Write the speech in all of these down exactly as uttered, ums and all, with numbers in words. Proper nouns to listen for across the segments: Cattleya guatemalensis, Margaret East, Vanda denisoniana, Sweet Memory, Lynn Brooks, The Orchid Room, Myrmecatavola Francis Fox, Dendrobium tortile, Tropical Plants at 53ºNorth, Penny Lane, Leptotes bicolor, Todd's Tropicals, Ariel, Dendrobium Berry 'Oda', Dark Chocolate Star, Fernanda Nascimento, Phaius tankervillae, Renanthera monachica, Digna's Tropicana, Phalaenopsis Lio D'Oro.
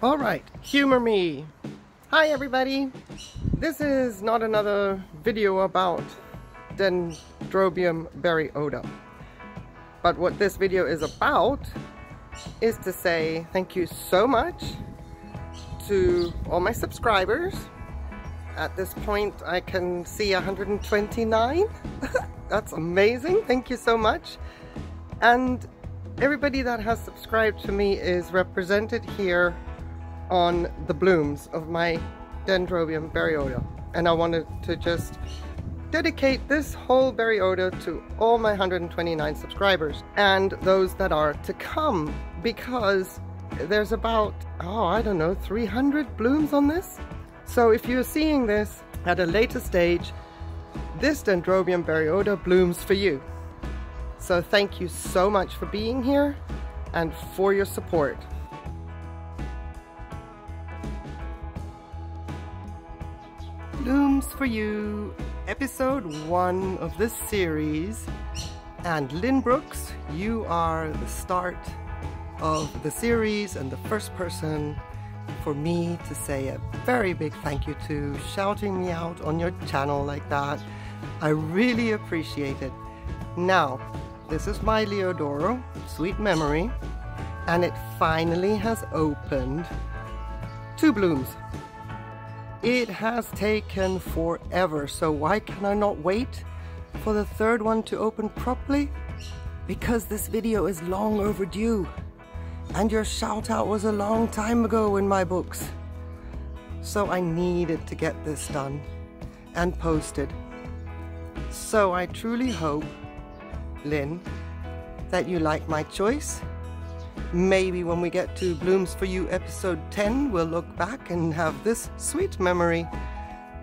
All right, humor me. Hi everybody. This is not another video about Dendrobium Berry 'Oda'. But what this video is about is to say thank you so much to all my subscribers. At this point I can see one hundred twenty-nine. That's amazing, thank you so much. And everybody that has subscribed to me is represented here on the blooms of my Dendrobium Berry 'Oda'. And I wanted to just dedicate this whole Berry 'Oda' to all my one hundred twenty-nine subscribers and those that are to come, because there's about, oh, I don't know, three hundred blooms on this. So if you're seeing this at a later stage, this Dendrobium Berry 'Oda' blooms for you. So thank you so much for being here and for your support. Blooms for You, episode one of this series. And Lynn Brooks, you are the start of the series and the first person for me to say a very big thank you to, shouting me out on your channel like that. I really appreciate it. Now, this is my Lio D'Oro, Sweet Memory, and it finally has opened two blooms. It has taken forever, so why can I not wait for the third one to open properly? Because this video is long overdue, and your shout out was a long time ago in my books. So I needed to get this done and posted. So I truly hope, Lynn, that you like my choice. Maybe when we get to Blooms for You episode ten, we'll look back and have this Sweet Memory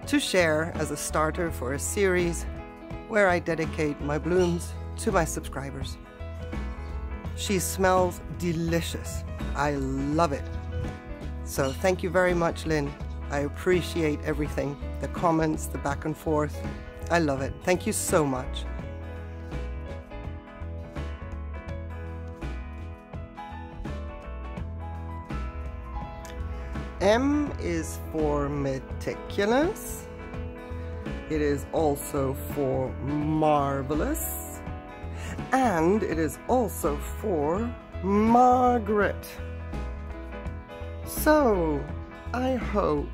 to share as a starter for a series where I dedicate my blooms to my subscribers. She smells delicious. I love it. So thank you very much, Lynn. I appreciate everything, the comments, the back and forth. I love it. Thank you so much. M is for meticulous. It is also for marvelous. And it is also for Margaret. So I hope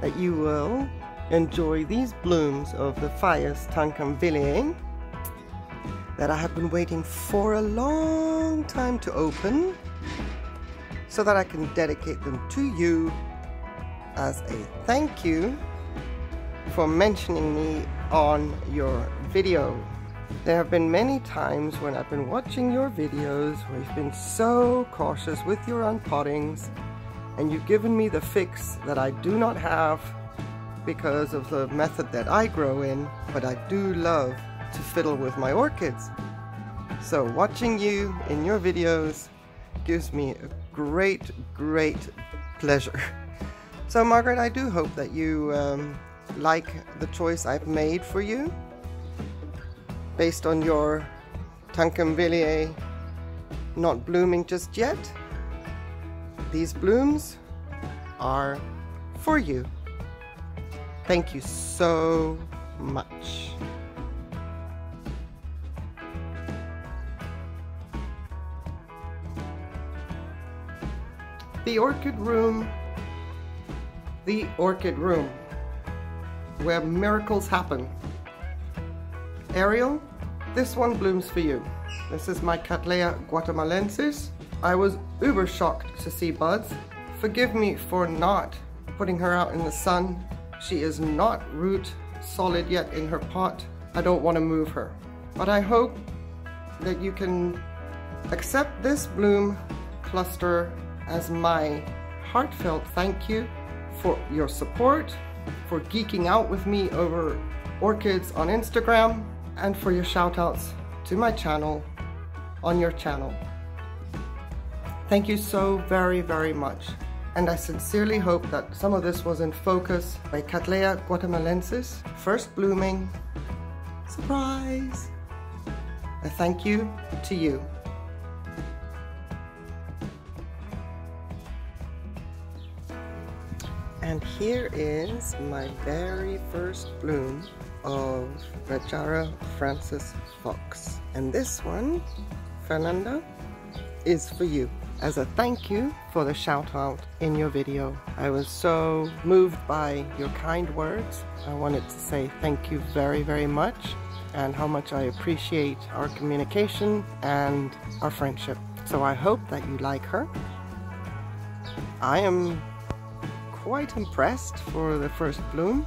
that you will enjoy these blooms of the Phaius tankervillae that I have been waiting for a long time to open, so that I can dedicate them to you as a thank you for mentioning me on your video. There have been many times when I've been watching your videos where you've been so cautious with your unpottings, and you've given me the fix that I do not have because of the method that I grow in, but I do love to fiddle with my orchids. So watching you in your videos gives me a great, great pleasure. So Margaret, I do hope that you um, like the choice I've made for you based on your tankervillae not blooming just yet. These blooms are for you. Thank you so much. The Orchid Room, the Orchid Room, where miracles happen. Ariel, this one blooms for you. This is my Cattleya guatemalensis. I was uber shocked to see buds. Forgive me for not putting her out in the sun. She is not root solid yet in her pot. I don't want to move her. But I hope that you can accept this bloom cluster as my heartfelt thank you for your support, for geeking out with me over orchids on Instagram, and for your shout outs to my channel on your channel. Thank you so very, very much. And I sincerely hope that some of this was in focus by Cattleya guatemalensis, first blooming. Surprise! A thank you to you. And here is my very first bloom of Myrmecatavola Francis Fox. And this one, Fernanda, is for you. As a thank you for the shout out in your video. I was so moved by your kind words. I wanted to say thank you very, very much, and how much I appreciate our communication and our friendship. So I hope that you like her. I am quite impressed for the first bloom.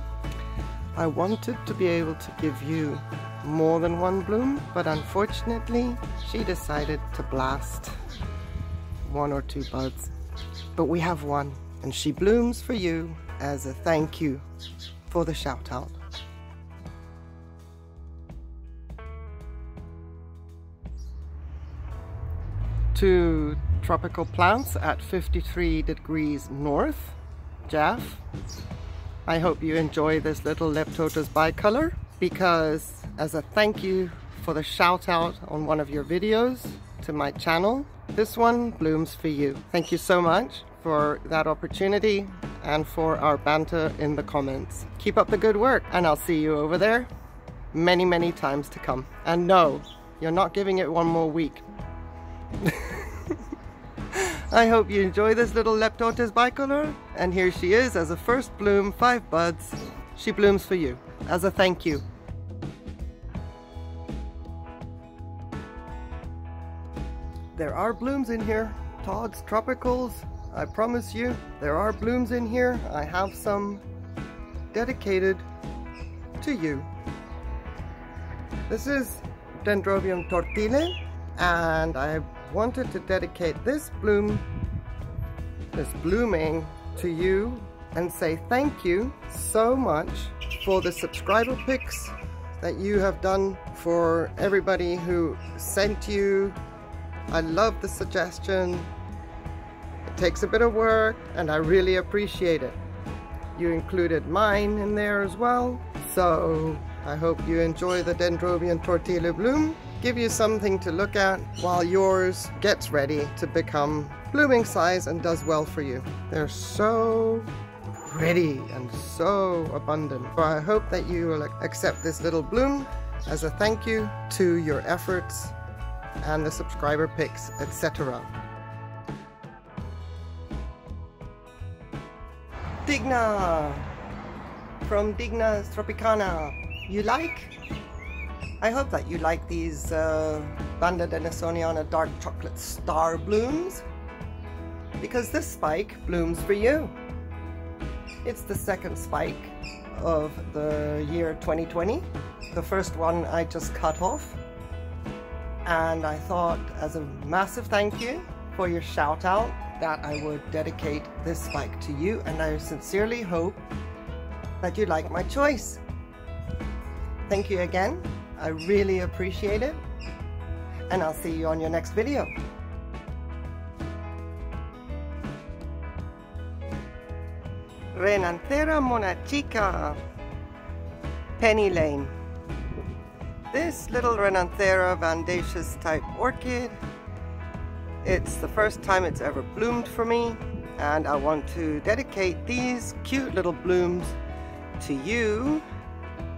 I wanted to be able to give you more than one bloom, but unfortunately she decided to blast one or two buds. But we have one, and she blooms for you as a thank you for the shout out. To Tropical Plants at fifty-three degrees north, Jaff. I hope you enjoy this little Leptotes bicolor, because as a thank you for the shout out on one of your videos to my channel, this one blooms for you. Thank you so much for that opportunity and for our banter in the comments. Keep up the good work, and I'll see you over there many, many times to come. And no, you're not giving it one more week. I hope you enjoy this little Leptotes bicolor, and here she is as a first bloom, five buds. She blooms for you as a thank you. There are blooms in here, Todd's Tropicals, I promise you. There are blooms in here. I have some dedicated to you. This is Dendrobium tortile, and I wanted to dedicate this bloom, this blooming, to you and say thank you so much for the subscriber picks that you have done, for everybody who sent you. I love the suggestion. It takes a bit of work, and I really appreciate it. You included mine in there as well, so I hope you enjoy the Dendrobium tortile bloom. Give you something to look at while yours gets ready to become blooming size and does well for you. They're so pretty and so abundant. So I hope that you will accept this little bloom as a thank you to your efforts and the subscriber picks, et cetera. Digna! From Digna's Tropicana. You like? I hope that you like these uh, Vanda denisoniana Dark Chocolate Star blooms, because this spike blooms for you. It's the second spike of the year twenty twenty. The first one I just cut off, and I thought, as a massive thank you for your shout out, that I would dedicate this spike to you, and I sincerely hope that you like my choice. Thank you again. I really appreciate it, and I'll see you on your next video. Renanthera monachica, Penny Lane. This little Renanthera vandaceous type orchid, it's the first time it's ever bloomed for me, and I want to dedicate these cute little blooms to you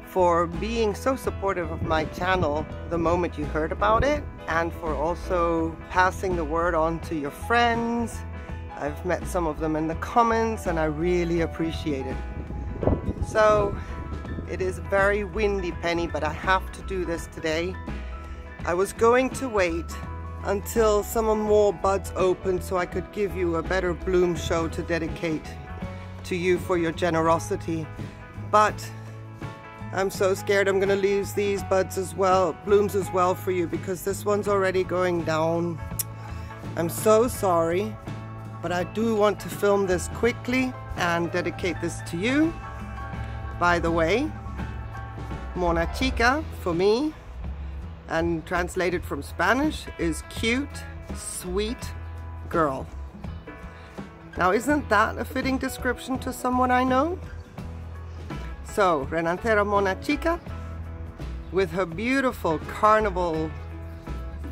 for being so supportive of my channel the moment you heard about it, and for also passing the word on to your friends. I've met some of them in the comments, and I really appreciate it. So it is very windy, Penny, but I have to do this today. I was going to wait until some more buds opened so I could give you a better bloom show to dedicate to you for your generosity, but I'm so scared I'm gonna lose these buds as well, blooms as well for you, because this one's already going down. I'm so sorry, but I do want to film this quickly and dedicate this to you. By the way, monachica for me, and translated from Spanish, is cute, sweet girl. Now, isn't that a fitting description to someone I know? So, Renanthera monachica, with her beautiful carnival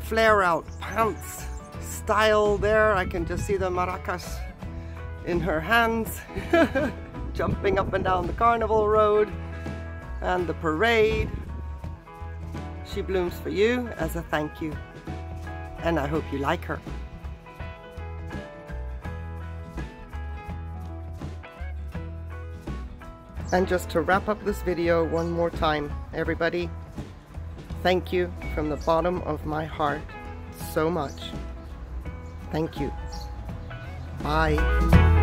flare-out pants style there. I can just see the maracas in her hands. jumping up and down the carnival road and the parade. She blooms for you as a thank you, and I hope you like her. And just to wrap up this video one more time, everybody, thank you from the bottom of my heart so much. Thank you. Bye.